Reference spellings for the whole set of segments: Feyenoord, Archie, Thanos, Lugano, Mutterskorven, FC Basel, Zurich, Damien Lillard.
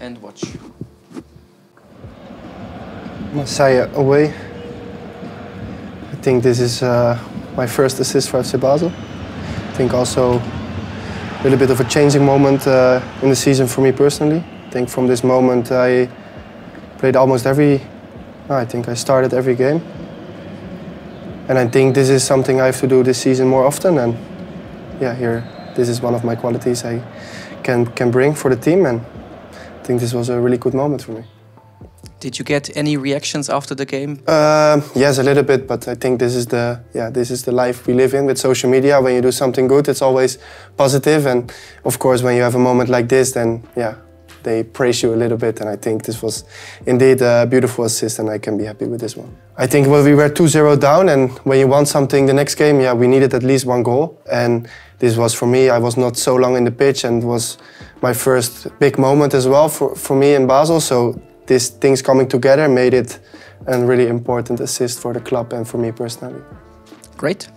and watch. Messiah away. I think this is my first assist for FC Basel. I think also a little bit of a changing moment in the season for me personally. I think from this moment I played almost every... I think I started every game. And I think this is something I have to do this season more often. And yeah, here, this is one of my qualities I can bring for the team. And I think this was a really good moment for me. Did you get any reactions after the game? Yes, a little bit, but I think this is the life we live in with social media. When you do something good, it's always positive. And of course, when you have a moment like this, then yeah, they praise you a little bit. And I think this was indeed a beautiful assist, and I can be happy with this one. I think we were 2-0 down, and when you want something the next game, yeah, we needed at least one goal. And this was for me, I was not so long in the pitch, and it was my first big moment as well for me in Basel. So these things coming together made it a really important assist for the club and for me personally. Great.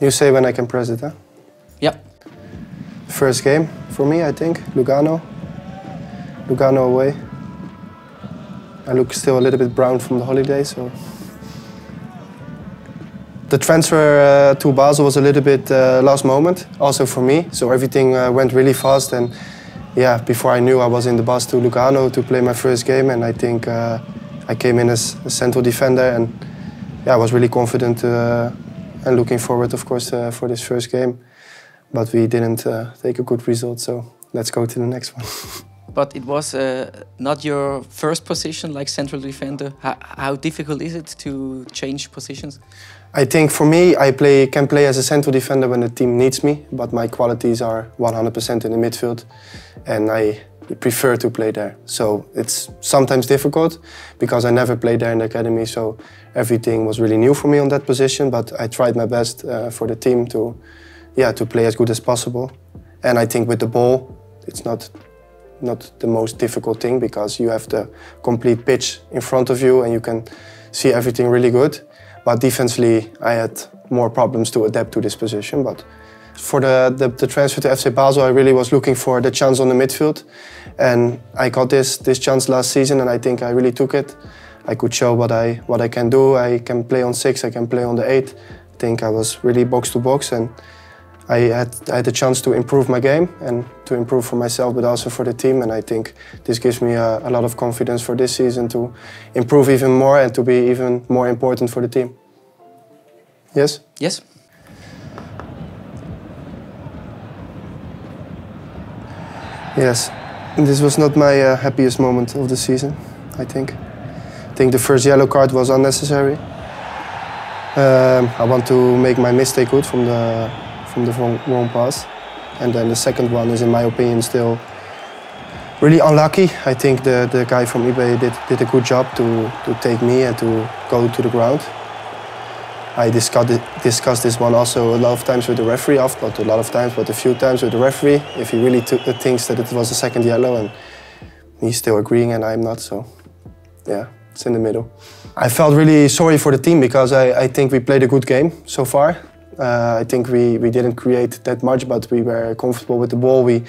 You say when I can press it, huh? Yeah. First game for me, I think, Lugano. Lugano away. I look still a little bit brown from the holiday, so... The transfer to Basel was a little bit last moment, also for me. So everything went really fast, and yeah, before I knew, I was in the bus to Lugano to play my first game, and I think I came in as a central defender, and yeah, I was really confident and looking forward, of course, for this first game. But we didn't take a good result, so let's go to the next one. But it was not your first position, like central defender. How difficult is it to change positions? I think for me, I can play as a central defender when the team needs me, but my qualities are 100% in the midfield, and I prefer to play there. So it's sometimes difficult because I never played there in the academy, so everything was really new for me on that position. But I tried my best for the team to play as good as possible. And I think with the ball, it's not the most difficult thing, because you have the complete pitch in front of you and you can see everything really good. But defensively, I had more problems to adapt to this position. But for the transfer to FC Basel, I really was looking for the chance on the midfield. And I got this chance last season, and I think I really took it. I could show what I can do. I can play on 6, I can play on the 8. I think I was really box to box, and I had the chance to improve my game and to improve for myself, but also for the team. And I think this gives me a lot of confidence for this season to improve even more and to be even more important for the team. Yes? Yes. Yes. This was not my happiest moment of the season, I think. I think the first yellow card was unnecessary. I want to make my mistake good from the wrong pass. And then the second one is, in my opinion, still really unlucky. I think the guy from eBay did a good job to take me and to go to the ground. I discussed this one also a lot of times with the referee, not a lot of times, but a few times with the referee, if he really thinks that it was a second yellow, and he's still agreeing and I'm not, so yeah, it's in the middle. I felt really sorry for the team, because I think we played a good game so far. I think we didn't create that much, but we were comfortable with the ball. We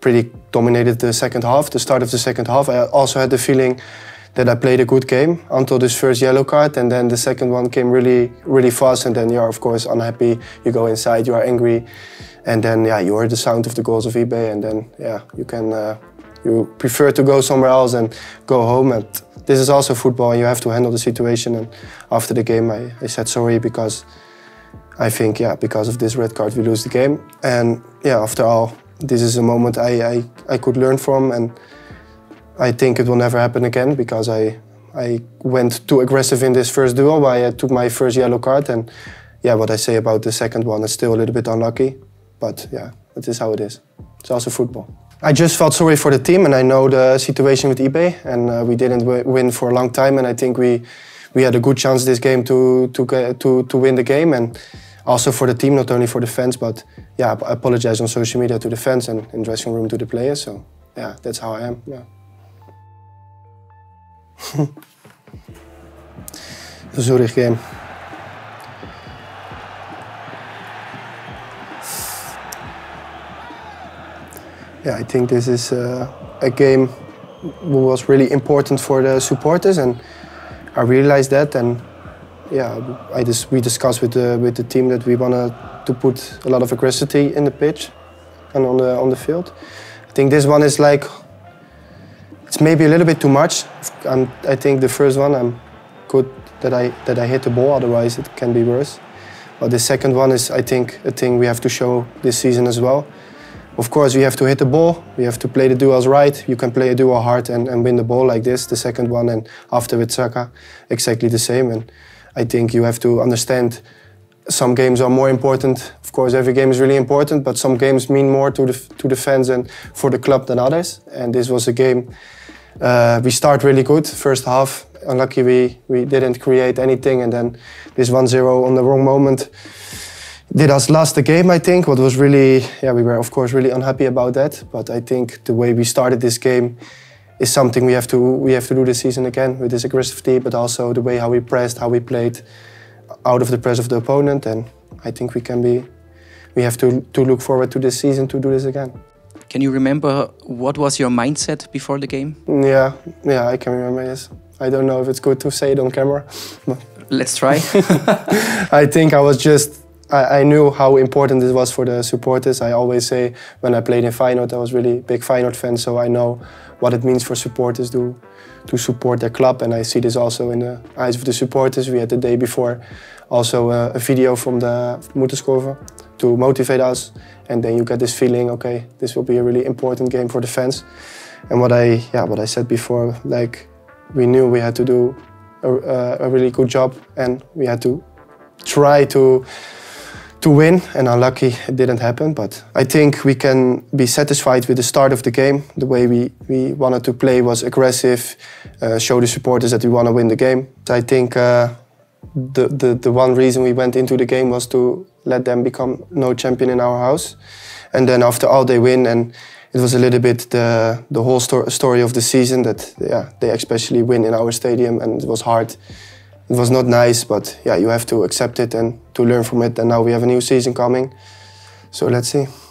pretty dominated the second half, the start of the second half. I also had the feeling that I played a good game until this first yellow card, and then the second one came really, really fast, and then you are, of course, unhappy. You go inside, you are angry, and then yeah, you heard the sound of the goals of eBay, and then yeah, you can you prefer to go somewhere else and go home. And this is also football, and you have to handle the situation. And after the game, I said sorry, because I think, yeah, because of this red card, we lose the game. And yeah, after all, this is a moment I could learn from, and I think it will never happen again, because I went too aggressive in this first duel. I took my first yellow card, and yeah, what I say about the second one is still a little bit unlucky, but yeah, it is how it is. It's also football. I just felt sorry for the team, and I know the situation with eBay, and we didn't win for a long time, and I think we had a good chance this game to win the game, and also for the team, not only for the fans, but yeah, I apologize on social media to the fans and in dressing room to the players. So yeah, that's how I am. Yeah. The Zurich game. Yeah, I think this is a game was really important for the supporters, and I realized that. And yeah, we discussed with the team that we wanted to put a lot of aggressivity in the pitch and on the field. I think this one is like, it's maybe a little bit too much. I think the first one I'm good that I hit the ball, otherwise it can be worse. But the second one is, I think, a thing we have to show this season as well. Of course, we have to hit the ball, we have to play the duels right. You can play a duel hard and win the ball like this, the second one, and after with Saka, exactly the same. And I think you have to understand some games are more important. Of course, every game is really important, but some games mean more to the fans and for the club than others. And this was a game, we start really good, first half. Unlucky we didn't create anything, and then this 1-0 on the wrong moment did us last the game, I think. What was really, yeah, we were of course really unhappy about that, but I think the way we started this game is something we have to do this season again, with this aggressivity, but also the way how we pressed, how we played out of the press of the opponent. And I think we have to look forward to this season to do this again. Can you remember what was your mindset before the game? Yeah, I can remember, yes. I don't know if it's good to say it on camera. But let's try. I think I was just, I knew how important it was for the supporters. I always say, when I played in Feyenoord, I was really a big Feyenoord fan, so I know what it means for supporters to support their club. And I see this also in the eyes of the supporters. We had the day before also a video from the Mutterskorven to motivate us. And then you get this feeling, okay, this will be a really important game for the fans. And what I said before, like, we knew we had to do a really good job, and we had to try to win, and unlucky it didn't happen. But I think we can be satisfied with the start of the game. The way we wanted to play was aggressive, show the supporters that we want to win the game. I think the one reason we went into the game was to let them become no champion in our house. And then after all they win, and it was a little bit the whole story of the season, that yeah, they especially win in our stadium, and it was hard. It was not nice, but yeah, you have to accept it and to learn from it. And now we have a new season coming, so let's see.